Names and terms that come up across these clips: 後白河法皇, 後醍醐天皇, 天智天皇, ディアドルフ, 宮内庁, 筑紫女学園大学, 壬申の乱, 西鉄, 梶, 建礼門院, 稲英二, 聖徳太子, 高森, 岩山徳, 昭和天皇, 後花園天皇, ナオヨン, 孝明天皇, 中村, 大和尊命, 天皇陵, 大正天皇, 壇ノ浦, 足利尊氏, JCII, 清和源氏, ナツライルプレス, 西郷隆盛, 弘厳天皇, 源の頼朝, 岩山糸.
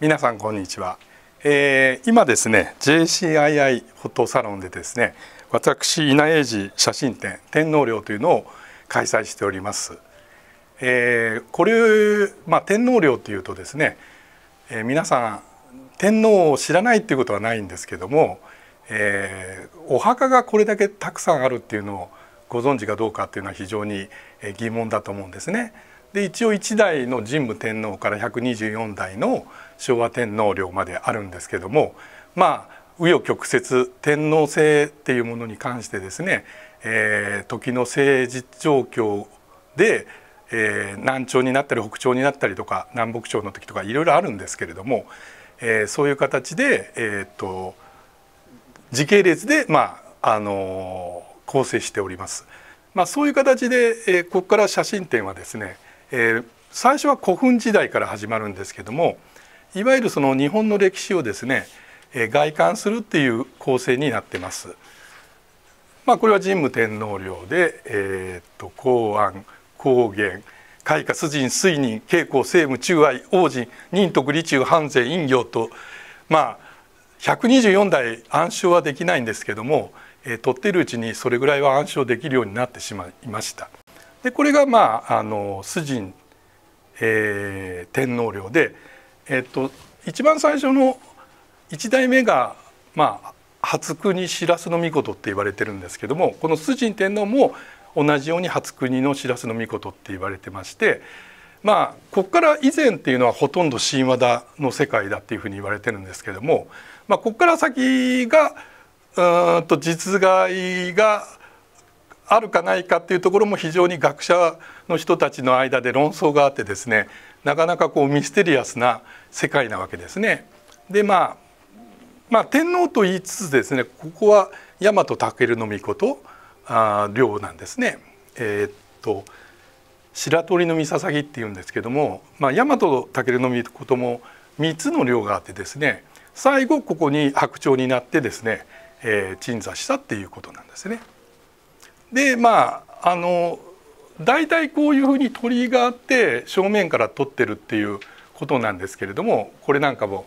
皆さんこんにちは。今ですね JCII フォトサロンでですね、私稲英二写真展天皇陵というのを開催しております。これ、天皇陵というとですね、皆さん天皇を知らないっていうことはないんですけども、お墓がこれだけたくさんあるっていうのをご存知かどうかっていうのは非常に疑問だと思うんですね。で一応1代の神武天皇から124代の昭和天皇陵まであるんですけども、紆余曲折天皇制っていうものに関してですね、時の政治状況で、南朝になったり北朝になったりとか南北朝の時とかいろいろあるんですけれども、そういう形で、時系列で、構成しております。そういう形で、ここから写真展はですね、最初は古墳時代から始まるんですけども、いわゆるその日本の歴史をですね、外観するっていう構成になってます。これは神武天皇陵で、弘安、光源、開化、崇神、垂仁、慶光、政武、中愛、応神、仁徳、利中、範善、陰陽と、124代暗唱はできないんですけども、撮ってるうちにそれぐらいは暗唱できるようになってしまいました。でこれが崇神、天皇陵で、一番最初の1代目が初国白須の尊って言われてるんですけども、この崇神天皇も同じように初国の白須の尊って言われてまして、ここから以前っていうのはほとんど神話だの世界だっていうふうに言われてるんですけども、ここから先が実害があるかないかっていうところも非常に学者の人たちの間で論争があってですね、なかなかこうミステリアスな世界なわけですね。で天皇と言いつつですね、ここは大和尊命陵なんですね。白鳥の御捧っていうんですけども、大和尊命も3つの陵があってですね、最後ここに白鳥になってですね、鎮座したっていうことなんですね。で大体こういうふうに鳥居があって正面から撮ってるっていうことなんですけれども、これなんかも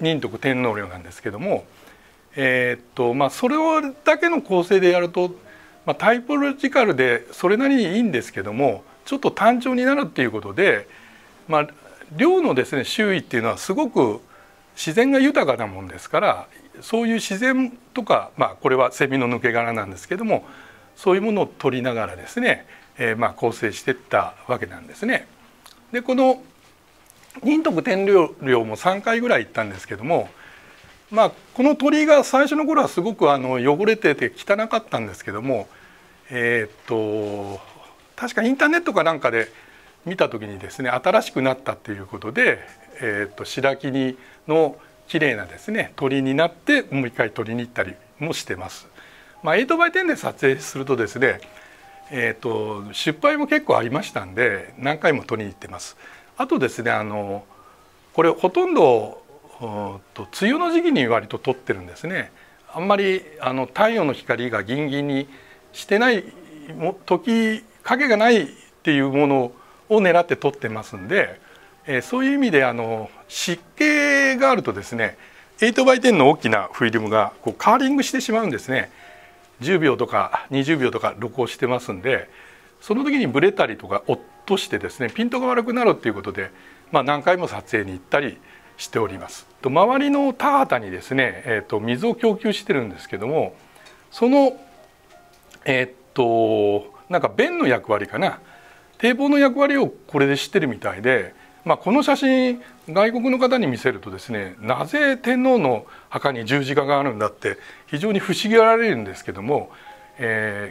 仁徳天皇陵なんですけども、それだけの構成でやると、タイポロジカルでそれなりにいいんですけども、ちょっと単調になるっていうことで、陵のですね周囲っていうのはすごく自然が豊かなもんですから、そういう自然とか、これはセミの抜け殻なんですけども、そういうものを取りながらですね、構成していったわけなんですね。でこの仁徳天皇陵も3回ぐらい行ったんですけども、この鳥居が最初の頃はすごく汚れてて汚かったんですけども、確かインターネットかなんかで見た時にですね、新しくなったっていうことで、白木の綺麗なですね鳥になって、もう一回鳥に行ったりもしてます。8×10 で撮影するとですね、失敗も結構ありましたんで何回も鳥に行ってます。あとですね、これほとんど梅雨の時期に割と撮ってるんですね。あんまり太陽の光がギンギンにしてない時、影がないっていうものを狙って撮ってますんで。そういう意味で湿気があるとですね、8×10 の大きなフィルムがこうカーリングしてしまうんですね。10秒とか20秒とか録音してますんで、その時にブレたりとか落としてですね、ピントが悪くなるっていうことで、何回も撮影に行ったりしております。周りの田畑にですね、水を供給してるんですけども、そのなんか弁の役割かな、堤防の役割をこれで知ってるみたいで。この写真外国の方に見せるとですね、なぜ天皇の墓に十字架があるんだって非常に不思議がられるんですけども、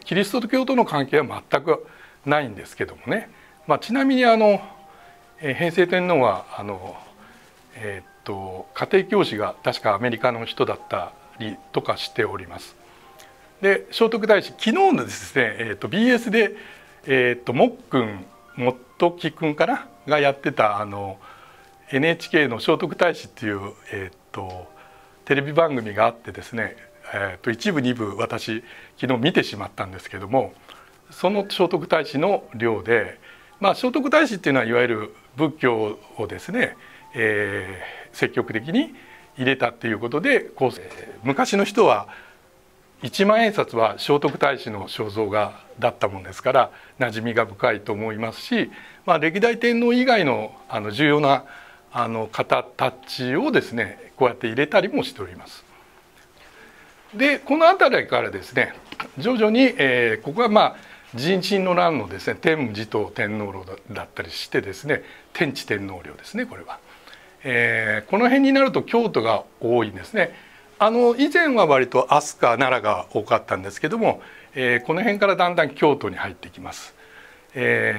キリスト教との関係は全くないんですけどもね、ちなみに平成天皇は家庭教師が確かアメリカの人だったりとかしております。で聖徳太子、昨日のですね、BS で、もっくんもっときくんかながやってたNHK の「聖徳太子」っていう、テレビ番組があってですね、一部二部私昨日見てしまったんですけども、その聖徳太子の陵で、聖徳太子っていうのはいわゆる仏教をですね、積極的に入れたっていうことで、昔の人は一万円札は聖徳太子の肖像画だったもんですから馴染みが深いと思いますし、まあ、歴代天皇以外の重要な方たちをですねこうやって入れたりもしております。でこの辺りからですね徐々に、ここはまあ壬申の乱のですね天武持統天皇陵だったりしてですね天智天皇陵ですねこれは、この辺になると京都が多いんですね。以前は割と飛鳥奈良が多かったんですけども、この辺からだんだん京都に入ってきます。これ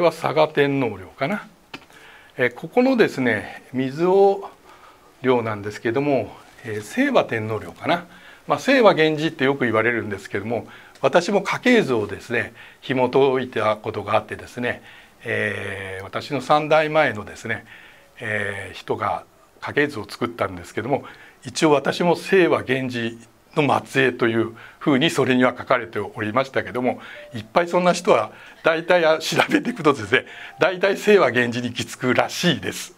は嵯峨天皇陵かな、ここのですね水尾陵なんですけども、清和天皇陵かな、まあ、清和源氏ってよく言われるんですけども、私も家系図をですね紐解いたことがあってですね、私の3代前のですね、人が家系図を作ったんですけども、一応私も清和源氏の末裔というふうにそれには書かれておりましたけども、いっぱいそんな人は大体調べていくとですね大体清和源氏に行き着くらしいです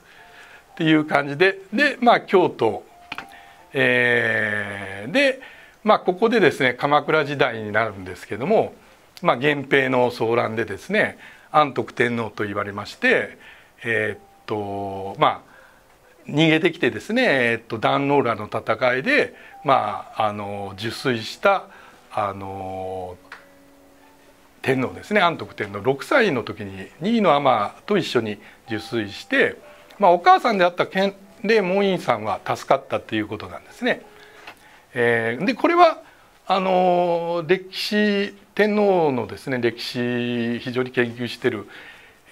っていう感じで、まあ京都、で、まあ、ここでですね鎌倉時代になるんですけども、まあ、源平の騒乱でですね安徳天皇と言われましてまあ逃げてきてですね、壇ノ浦の戦いで、まあ、受水した天皇ですね安徳天皇6歳の時に二位の尼と一緒に受水して、まあ、お母さんであった建礼門院さんは助かったということなんですね。でこれは歴史天皇のですね歴史非常に研究してる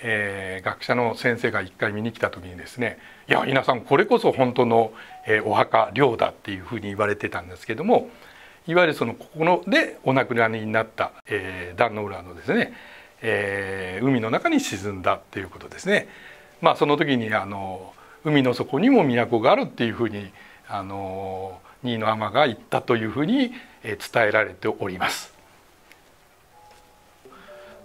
学者の先生が一回見に来た時にですね「いや皆さんこれこそ本当のお墓陵だ」っていうふうに言われてたんですけども、いわゆるそのここのでお亡くなりになった壇ノ浦のですね海の中に沈んだっていうことですね。まあその時に海の底にも都があるっていうふうに二位の尼が言ったというふうに伝えられております。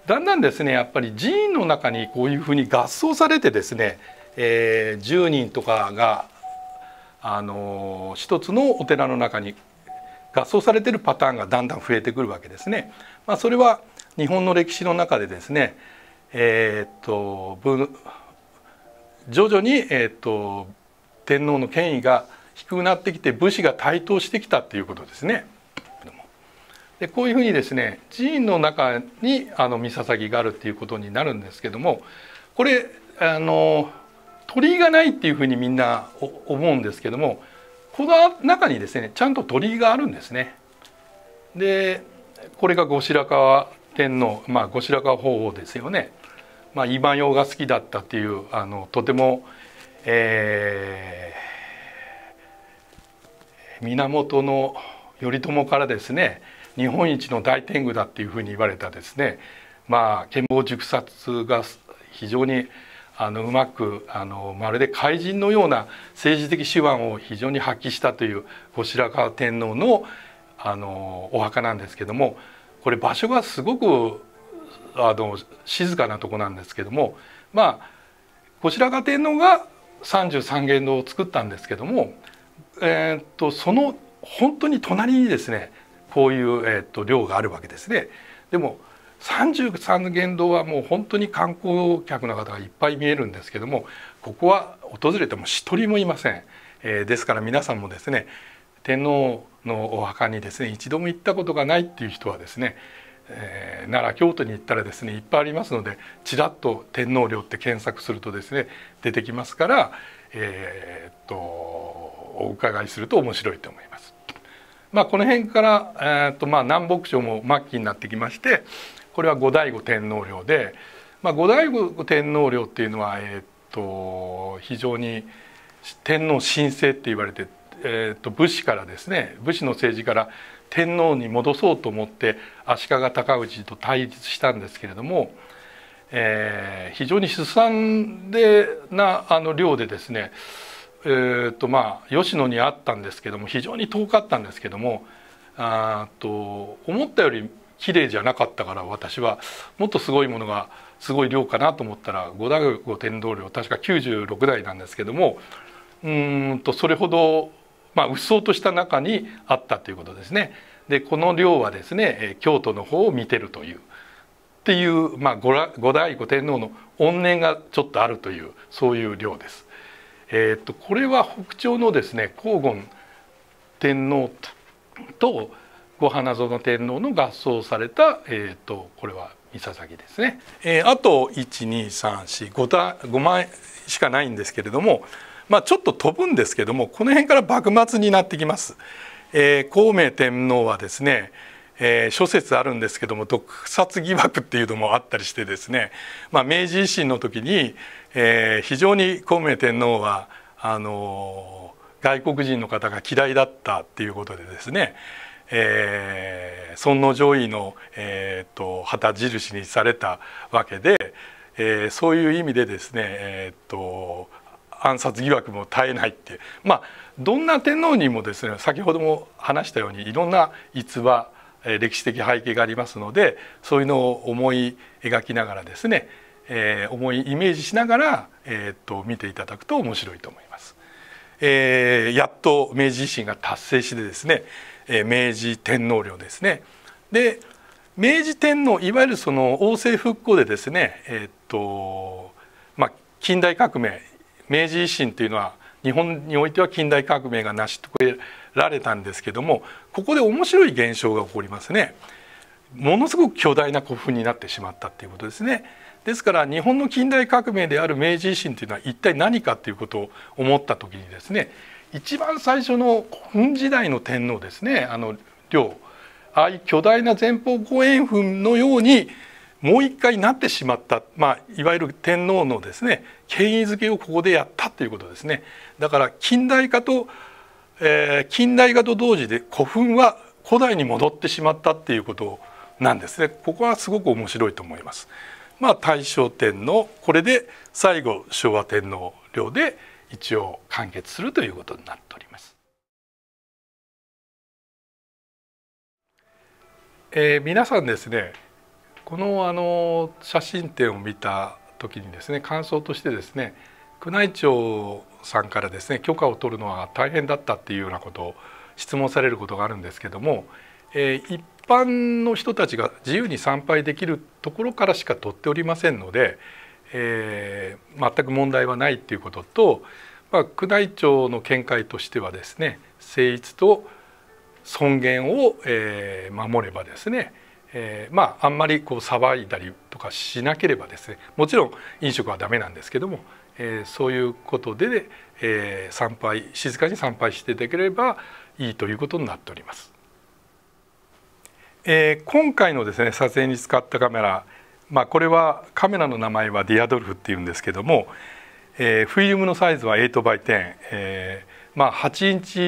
だんだんですねやっぱり寺院の中にこういうふうに合葬されてですね、10人とかが一つのお寺の中に合葬されてるパターンがだんだん増えてくるわけですね。まあ、それは日本の歴史の中でですね、徐々に、天皇の権威が低くなってきて武士が台頭してきたっていうことですね。でこういうふうにですね寺院の中に御捧があるっていうことになるんですけども、これ鳥居がないっていうふうにみんな思うんですけども、この中にですねちゃんと鳥居があるんですね。でこれが後白河天皇、まあ、後白河法皇ですよね。まあ、今用が好きだったっていうとても、源の頼朝からですね日本一の大天狗だっていうふうに言われたですね、まあ剣謀熟殺が非常にうまくまるで怪人のような政治的手腕を非常に発揮したという後白河天皇のお墓なんですけども、これ場所がすごく静かなとこなんですけども、まあ後白河天皇が33間堂を作ったんですけども、その本当に隣にですねこういう、陵があるわけですね。でも33間堂はもう本当に観光客の方がいっぱい見えるんですけども、ここは訪れても一人もいません。ですから皆さんもですね天皇のお墓にですね一度も行ったことがないっていう人はですね、奈良京都に行ったらですねいっぱいありますのでちらっと「天皇陵」って検索するとですね出てきますから、お伺いすると面白いと思います。まあこの辺から、まあ南北朝も末期になってきまして、これは後醍醐天皇陵で、まあ、後醍醐天皇陵っていうのは、非常に天皇親政って言われて、武士からですね武士の政治から天皇に戻そうと思って足利尊氏と対立したんですけれども、非常にすさんでな陵でですねまあ吉野にあったんですけども非常に遠かったんですけども、思ったより綺麗じゃなかったから私はもっとすごいものがすごい量かなと思ったら5代後天皇陵確か96代なんですけども、それほどうっそうとした中にあったということですね。でこの陵はですね京都の方を見てるという5代後天皇の怨念がちょっとあるというそういう陵です。これは北朝のですね弘厳天皇と後花園天皇の合葬された、これは三笹木ですね。あと12345枚しかないんですけれども、ちょっと飛ぶんですけどもこの辺から幕末になってきます。孝明天皇はですね、諸説あるんですけども毒殺疑惑っていうのもあったりしてですね、明治維新の時に、非常に孝明天皇は外国人の方が嫌いだったっていうことでですね、尊皇攘夷の、旗印にされたわけで、そういう意味でですね、暗殺疑惑も絶えないって、どんな天皇にもですね先ほども話したようにいろんな逸話歴史的背景がありますのでそういうのを思い描きながらですね、イメージしながら、見ていただくと面白いと思います。やっと明治維新が達成してですね明治天皇陵ですね。で明治天皇いわゆるその王政復興でですね、近代革命明治維新というのは日本においては近代革命が成し遂げられたんですけどもここで面白い現象が起こりますね。ものすごく巨大な古墳になってしまったということですね。ですから日本の近代革命である明治維新というのは一体何かということを思った時にですね一番最初の古墳時代の天皇ですね陵ああいう巨大な前方後円墳のようにもう一回なってしまった、いわゆる天皇のですね権威づけをここでやったということですね。だから近代化と同時で古墳は古代に戻ってしまったっていうことなんですね。ここはすごく面白いと思います。大正天皇これで最後昭和天皇陵で一応完結するということになっております。皆さんですねこの写真展を見た時にですね感想としてですね宮内庁さんからですね許可を取るのは大変だったっていうようなことを質問されることがあるんですけども、一般の人たちが自由に参拝できるところからしか取っておりませんので、全く問題はないっていうことと、宮内庁の見解としてはですね聖逸と尊厳を、守ればですねあんまり騒いだりとかしなければですねもちろん飲食はダメなんですけども、そういうことで、参拝静かに参拝していただければいいということになっております。今回のですね撮影に使ったカメラ、これはカメラの名前はディアドルフっていうんですけども、フィルムのサイズは 8×10、8インチ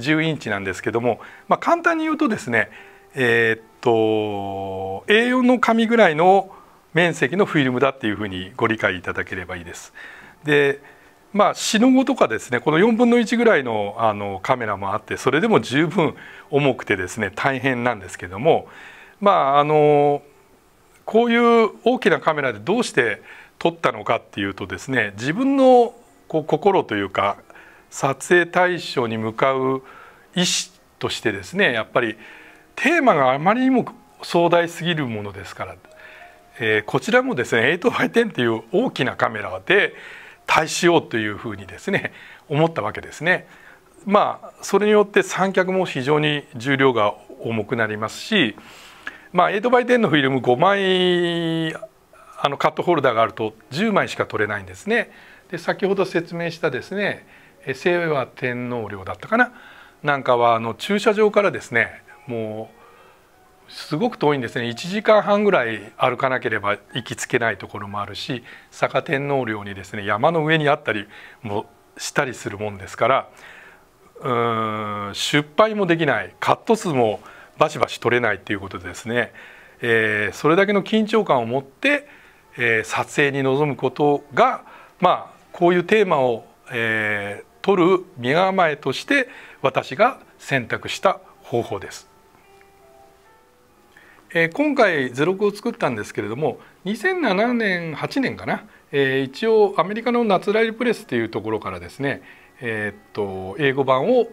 10インチなんですけども、簡単に言うとですねA4 の紙ぐらいの面積のフィルムだっていうふうにご理解いただければいいです。で、シノゴとかですねこの4分の1ぐらいの、カメラもあってそれでも十分重くてですね大変なんですけども、こういう大きなカメラでどうして撮ったのかっていうとですね自分の心というか撮影対象に向かう意志としてですねやっぱりテーマがあまりにも壮大すぎるものですから、こちらもですね 8×10 という大きなカメラで対しようというふうにですね思ったわけですね。それによって三脚も非常に重量が重くなりますし、8×10 のフィルム5枚カットホルダーがあると10枚しか撮れないんですね。で先ほど説明したですね清和天皇陵だったかななんかは駐車場からですねもうすごく遠いんですね。1時間半ぐらい歩かなければ行きつけないところもあるし坂天皇陵にですね山の上にあったりもしたりするもんですから、出杯もできないカット数もバシバシ取れないということでですね、それだけの緊張感を持って、撮影に臨むことが、こういうテーマを、撮る身構えとして私が選択した方法です。今回図録を作ったんですけれども、2007年8年かな、一応アメリカのナツライルプレスというところからですね、英語版を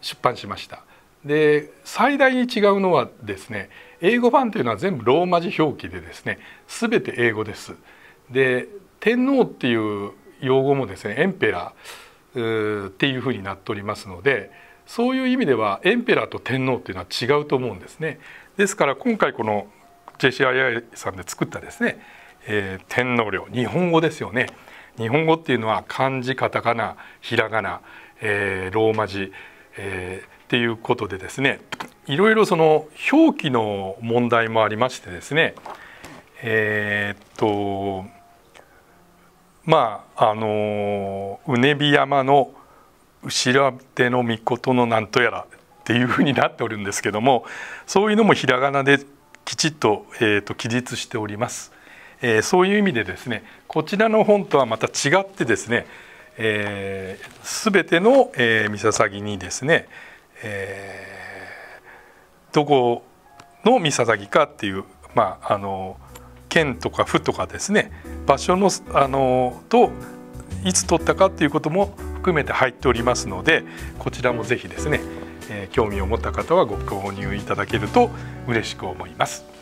出版しました。で最大に違うのはですね、英語版というのは全部ローマ字表記でですね、全て英語です。で天皇っていう用語もですね、エンペラーっていうふうになっておりますので、そういう意味ではエンペラーと天皇っていうのは違うと思うんですね。ですから今回この JCII さんで作ったですね、天皇陵、日本語ですよね。日本語っていうのは漢字、カタカナ、ひらがな、ローマ字、っていうことでですね、いろいろその表記の問題もありましてですね、まあうねび山の後ろ手の御事のなんとやらっていうふうになっておるんですけども、そういうのもひらがなできちっと、記述しております。そういう意味でですね、こちらの本とはまた違ってですね、全ての三笹にですね、どこの三笹かっていう、まあ県とか府とかですね、場所のといつ取ったかっていうことも含めて入っておりますので、こちらもぜひですね、興味を持った方はご購入いただけると嬉しく思います。